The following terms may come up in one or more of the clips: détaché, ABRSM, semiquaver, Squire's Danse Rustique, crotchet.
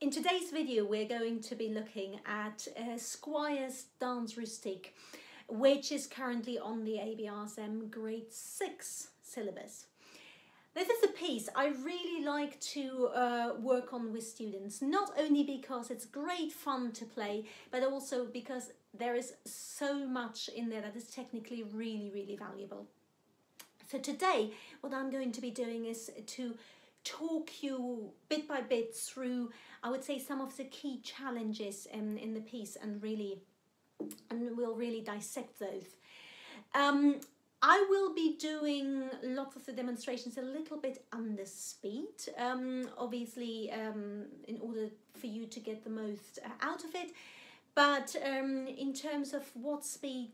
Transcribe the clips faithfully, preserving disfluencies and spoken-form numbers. In today's video we're going to be looking at uh, Squire's Danse Rustique, which is currently on the A B R S M grade six syllabus. This is a piece I really like to uh, work on with students, not only because it's great fun to play, but also because there is so much in there that is technically really, really valuable. So today what I'm going to be doing is to talk you bit by bit through, I would say, some of the key challenges in, in the piece, and really, and we'll really dissect those. Um, I will be doing lots of the demonstrations a little bit under speed, um, obviously, um, in order for you to get the most uh, out of it. But um, in terms of what speed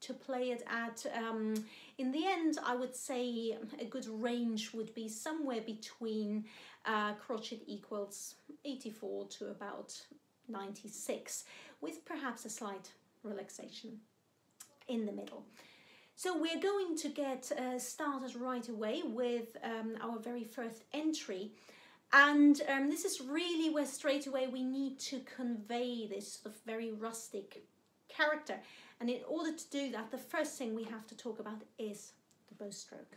to play it at, um, in the end I would say a good range would be somewhere between uh, crotchet equals eighty-four to about ninety-six, with perhaps a slight relaxation in the middle. So we're going to get uh, started right away with um, our very first entry, and um, this is really where straight away we need to convey this sort of very rustic character. And in order to do that, the first thing we have to talk about is the bow stroke.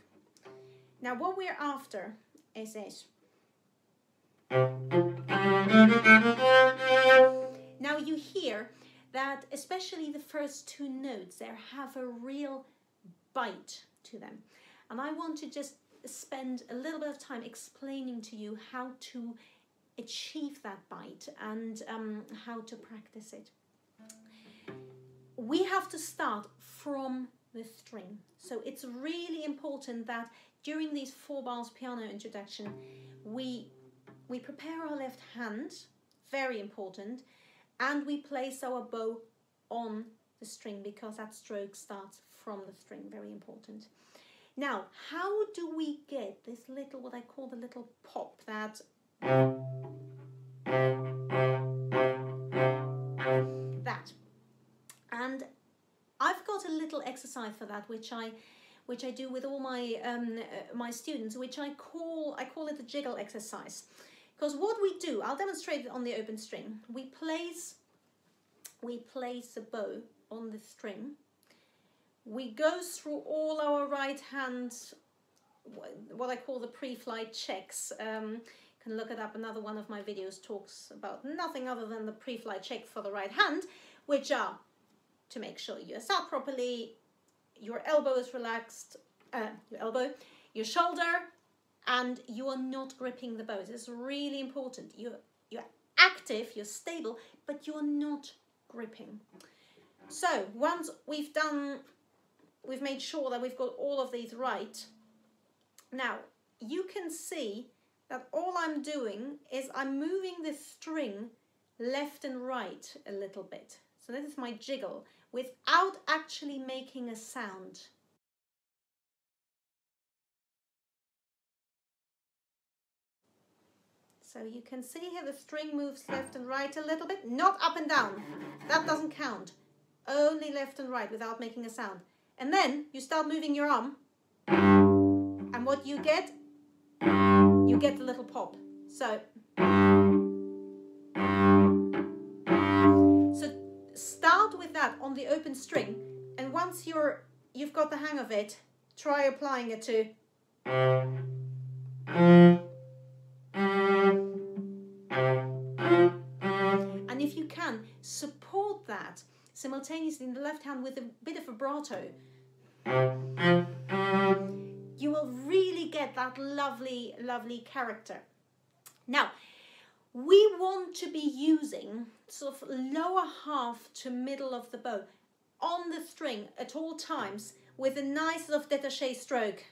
Now what we're after is this. Now you hear that especially the first two notes there have a real bite to them. And I want to just spend a little bit of time explaining to you how to achieve that bite and um, how to practice it. We have to start from the string. So it's really important that during these four bars piano introduction, we, we prepare our left hand, very important, and we place our bow on the string, because that stroke starts from the string, very important. Now, how do we get this little, what I call the little pop, that... And I've got a little exercise for that, which I, which I do with all my um, uh, my students, which I call I call it the jiggle exercise, because what we do, I'll demonstrate it on the open string. We place, we place a bow on the string. We go through all our right hand, what I call the pre-flight checks. Um, you can look it up. Another one of my videos talks about nothing other than the pre-flight check for the right hand, which are to make sure you're sat properly, your elbow is relaxed, uh, your elbow, your shoulder, and you are not gripping the bow. It's really important. You're, you're active, you're stable, but you're not gripping. So once we've done, we've made sure that we've got all of these right. Now you can see that all I'm doing is I'm moving the string left and right a little bit. So this is my jiggle, without actually making a sound. So you can see here the string moves left and right a little bit, not up and down. That doesn't count. Only left and right without making a sound. And then you start moving your arm. And what you get, you get the little pop. So. On the open string, and once you're you've got the hang of it, try applying it to, and if you can, support that simultaneously in the left hand with a bit of vibrato. You will really get that lovely, lovely character. Now we want to be using sort of lower half to middle of the bow on the string at all times, with a nice sort of détaché stroke.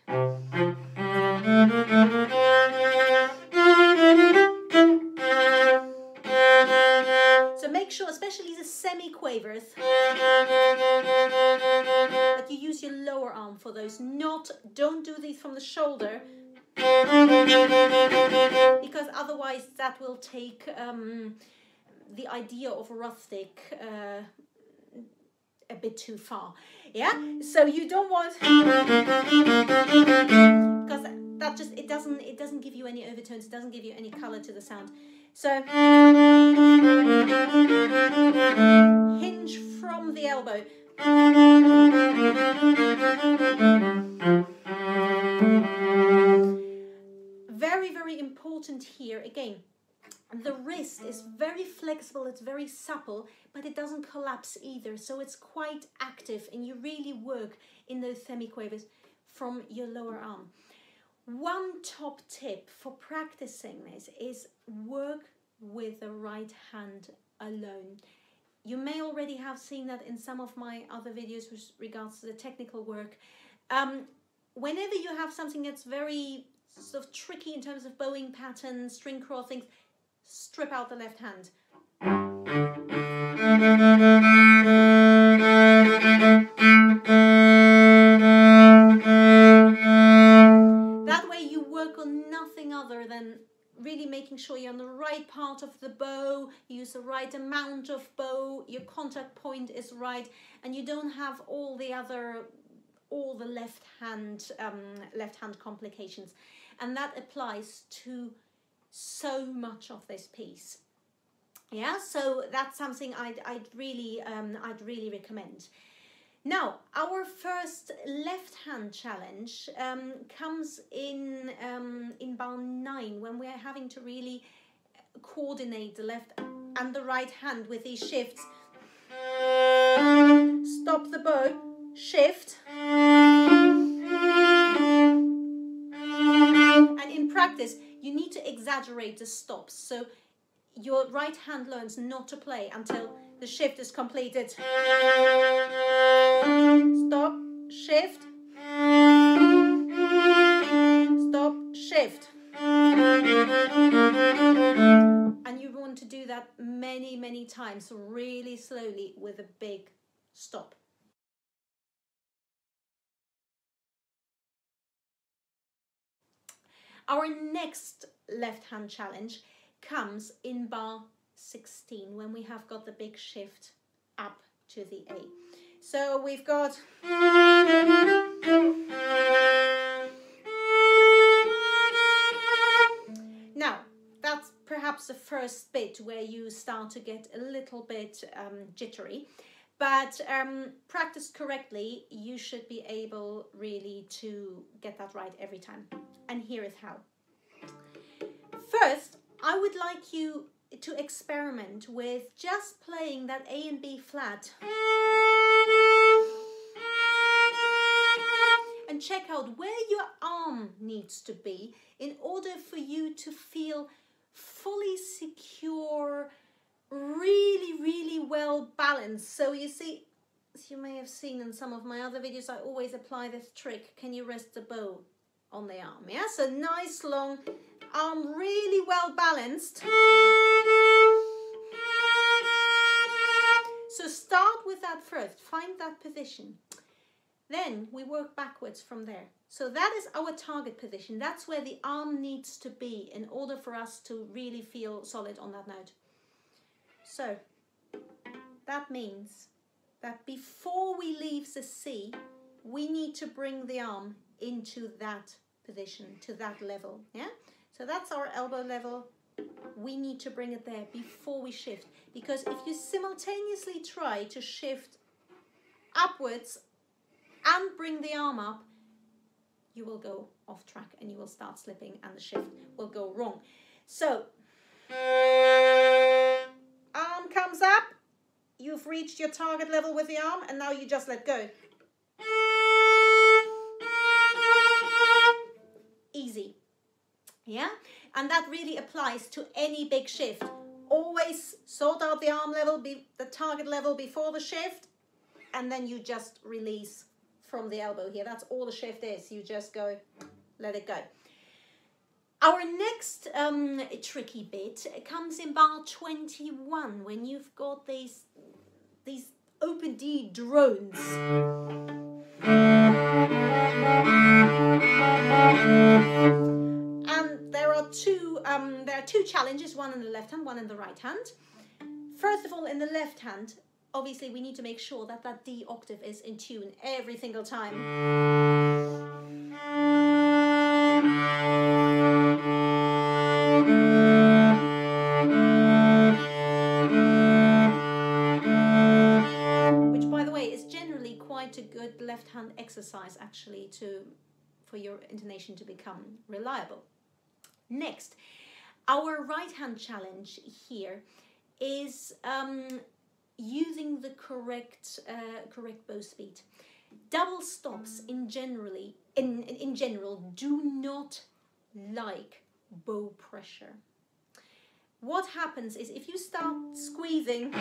So make sure, especially the semi-quavers, that you use your lower arm for those. Not, don't do these from the shoulder, because otherwise that will take um, the idea of rustic uh, a bit too far. Yeah, so you don't want, because that just, it doesn't it doesn't give you any overtones, it doesn't give you any color to the sound. So hinge from the elbow. Very, very important here again. The wrist is very flexible, it's very supple, but it doesn't collapse either, so it's quite active and you really work in those semiquavers from your lower arm. One top tip for practicing this is work with the right hand alone. You may already have seen that in some of my other videos with regards to the technical work. Um, whenever you have something that's very sort of tricky in terms of bowing patterns, string crawl things, strip out the left hand. That way you work on nothing other than really making sure you're on the right part of the bow, you use the right amount of bow, your contact point is right, and you don't have all the other, all the left hand, um, left hand complications. And that applies to so much of this piece. Yeah, so that's something I'd, I'd really um, I'd really recommend. Now, our first left hand challenge um, comes in um, in bar nine, when we're having to really coordinate the left and the right hand with these shifts. Stop the bow, shift. And in practice, you need to exaggerate the stops, so your right hand learns not to play until the shift is completed. Stop, shift. Stop, shift. And you want to do that many, many times, really slowly with a big stop. Our next left hand challenge comes in bar sixteen, when we have got the big shift up to the A. So we've got now, that's perhaps the first bit where you start to get a little bit um, jittery, but um, practiced correctly, you should be able really to get that right every time. And here is how. First, I would like you to experiment with just playing that A and B flat and check out where your arm needs to be in order for you to feel fully secure, really, really well balanced. So you see, as you may have seen in some of my other videos, I always apply this trick. Can you rest the bow on the arm? Yeah, so nice long arm, really well balanced. So start with that first, find that position, then we work backwards from there. So that is our target position, that's where the arm needs to be in order for us to really feel solid on that note. So that means that before we leave the C, we need to bring the arm into that position, to that level, yeah? So that's our elbow level. We need to bring it there before we shift, because if you simultaneously try to shift upwards and bring the arm up, you will go off track and you will start slipping and the shift will go wrong. So, arm comes up, you've reached your target level with the arm, and now you just let go. Easy, yeah, and that really applies to any big shift. Always sort out the arm level, be the target level before the shift, and then you just release from the elbow here. That's all the shift is, you just go, let it go. Our next um, tricky bit comes in bar twenty-one, when you've got these these open D drones. And there are two um, there are two challenges, one in the left hand, one in the right hand. First of all, in the left hand, obviously we need to make sure that that D octave is in tune every single time. exercise actually to for your intonation to become reliable. Next, our right hand challenge here is um, using the correct uh, correct bow speed. Double stops in generally in in general do not like bow pressure. What happens is if you start squeezing,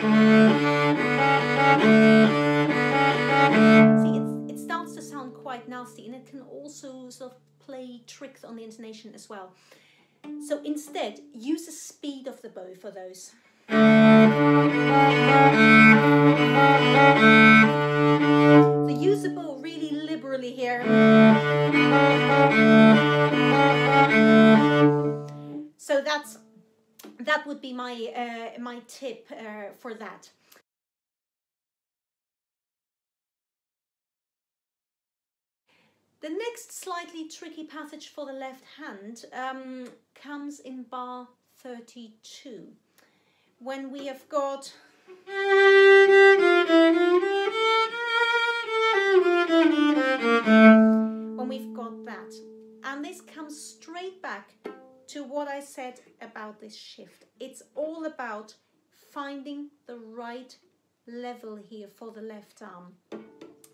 see it, it starts to sound quite nasty, and it can also sort of play tricks on the intonation as well. So instead, use the speed of the bow for those. So use the bow really liberally here. So that's that would be my, uh, my tip uh, for that. The next slightly tricky passage for the left hand um, comes in bar thirty-two, when we have got when we've got that, and this comes straight back to what I said about this shift. It's all about finding the right level here for the left arm.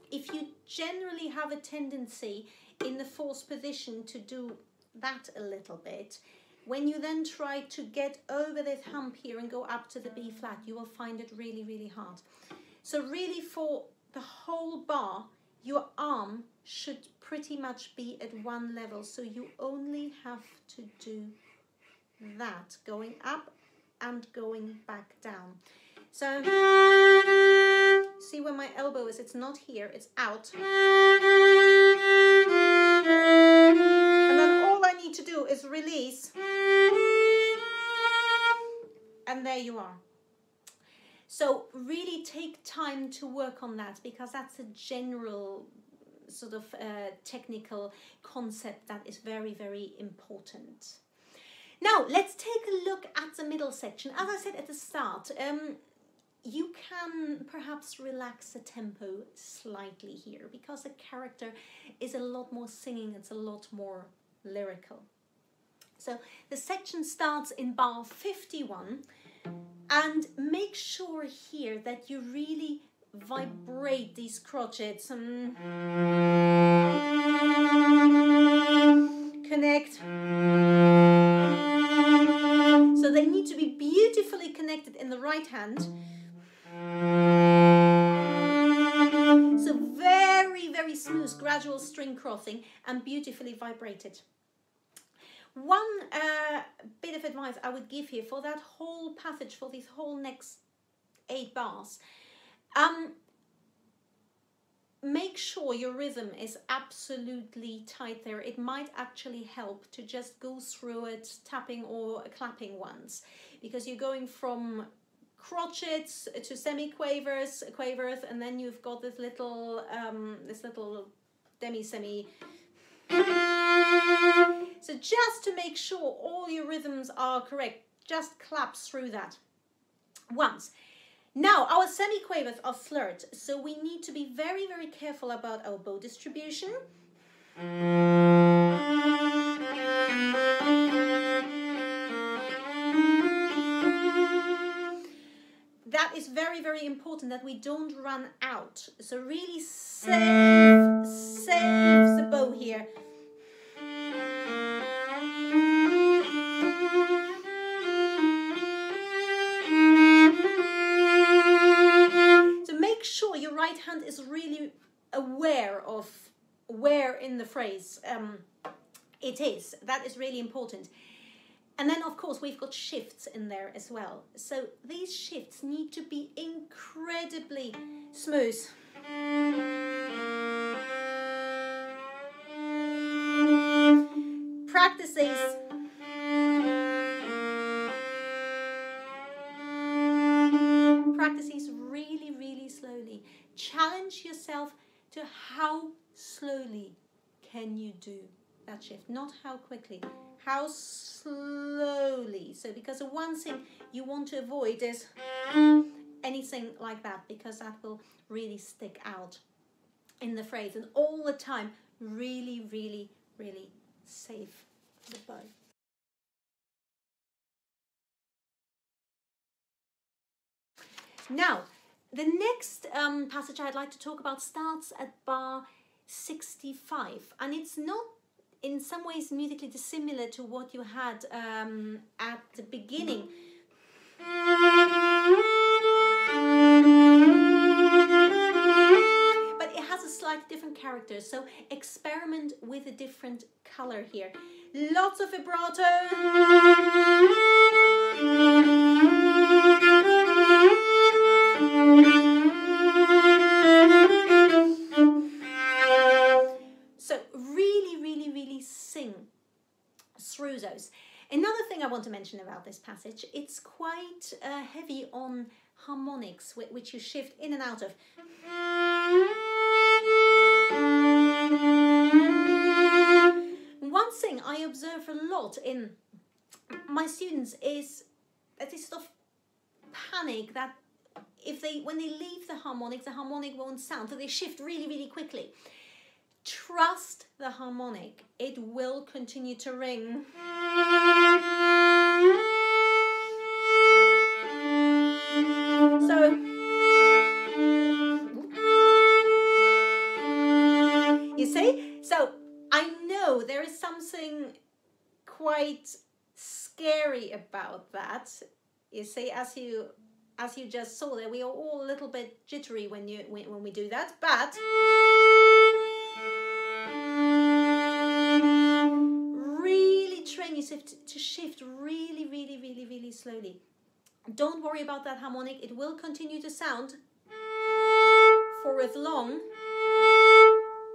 If you generally have a tendency in the fourth position to do that a little bit, when you then try to get over this hump here and go up to the B flat, you will find it really, really hard. So really for the whole bar, your arm should pretty much be at one level, so you only have to do that, going up and going back down. So see where my elbow is, it's not here, it's out. And then all I need to do is release, and there you are. So really take time to work on that, because that's a general sort of uh, technical concept that is very, very important. Now let's take a look at the middle section. As I said at the start, um, you can perhaps relax the tempo slightly here, because the character is a lot more singing, it's a lot more lyrical. So the section starts in bar fifty-one, and make sure here that you really vibrate these crotchets. Mm. Connect. So they need to be beautifully connected in the right hand. So very, very smooth, gradual string crossing and beautifully vibrated. One uh, bit of advice I would give here for that whole passage, for these whole next eight bars, um, make sure your rhythm is absolutely tight there. It might actually help to just go through it tapping or clapping once, because you're going from crotchets to semi-quavers, quavers, and then you've got this little, um, this little demi-semi. So just to make sure all your rhythms are correct, just clap through that once. Now our semiquavers are slurred, so we need to be very, very careful about our bow distribution. That is very, very important that we don't run out. So really save, save the bow here. Right hand is really aware of where in the phrase um, it is. That is really important. And then of course we've got shifts in there as well. So these shifts need to be incredibly smooth. Practice these. Challenge yourself to how slowly can you do that shift, not how quickly, how slowly. So because the one thing you want to avoid is anything like that, because that will really stick out. in the phrase, and all the time really, really, really save the bow. Now, the next um, passage I'd like to talk about starts at bar sixty-five, and it's not in some ways musically dissimilar to what you had um, at the beginning. But it has a slightly different character, so experiment with a different color here. Lots of vibrato. Through those. Another thing I want to mention about this passage, it's quite uh, heavy on harmonics, which you shift in and out of. One thing I observe a lot in my students is that this sort of panic that if they, when they leave the harmonic, the harmonic won't sound, so they shift really, really quickly. Trust the harmonic, it will continue to ring. So, you see? So, I know there is something quite scary about that. You see, as you, as you just saw there, we are all a little bit jittery when, you, when, when we do that, but to shift really, really, really, really slowly. Don't worry about that harmonic, it will continue to sound for as long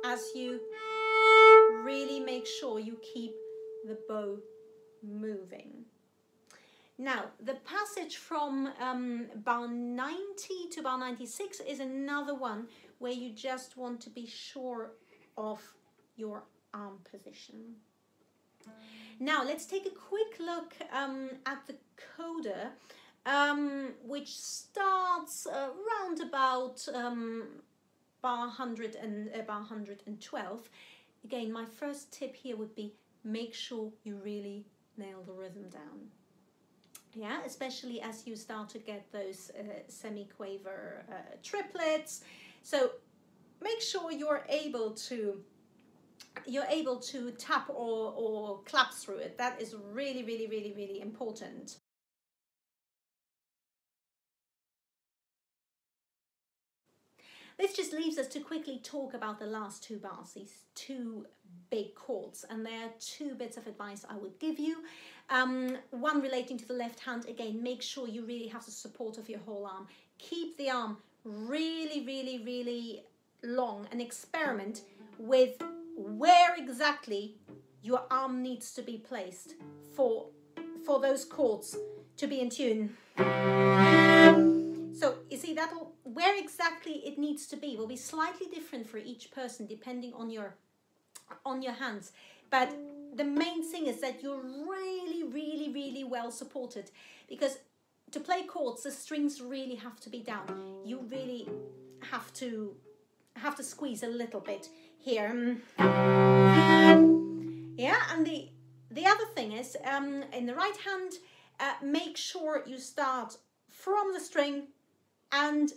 as you really make sure you keep the bow moving. Now, the passage from um, bar ninety to bar ninety-six is another one where you just want to be sure of your arm position. Now let's take a quick look um, at the coda, um, which starts uh, round about um, bar one hundred and uh, bar one hundred twelve. Again, my first tip here would be make sure you really nail the rhythm down. Yeah, especially as you start to get those uh, semi-quaver uh, triplets. So make sure you're able to. You're able to tap or, or clap through it. That is really, really, really, really important. This just leaves us to quickly talk about the last two bars, these two big chords, and there are two bits of advice I would give you. Um, one relating to the left hand. Again, make sure you really have the support of your whole arm. Keep the arm really, really, really long and experiment with where exactly your arm needs to be placed for, for those chords to be in tune. So you see that where exactly it needs to be will be slightly different for each person depending on your, on your hands. But the main thing is that you're really, really, really well supported, because to play chords the strings really have to be down. You really have to have to squeeze a little bit here. Yeah, and the the other thing is um, in the right hand, uh, make sure you start from the string and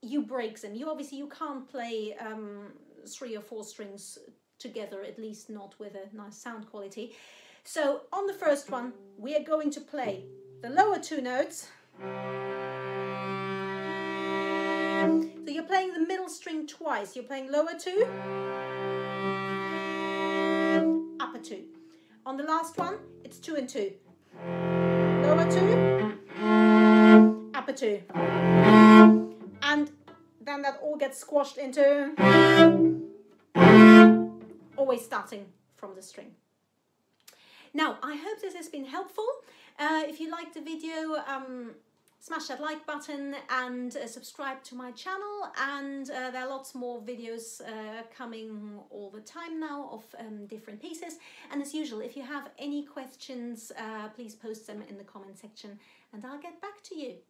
you break them. You obviously you can't play um, three or four strings together, at least not with a nice sound quality. So on the first one we are going to play the lower two notes. So you're playing the middle string twice. You're playing lower two, upper two. On the last one, it's two and two. Lower two, upper two. And then that all gets squashed into always starting from the string. Now, I hope this has been helpful. Uh, if you liked the video, um, smash that like button and uh, subscribe to my channel, and uh, there are lots more videos uh, coming all the time now of um, different pieces. And as usual, if you have any questions, uh, please post them in the comment section and I'll get back to you.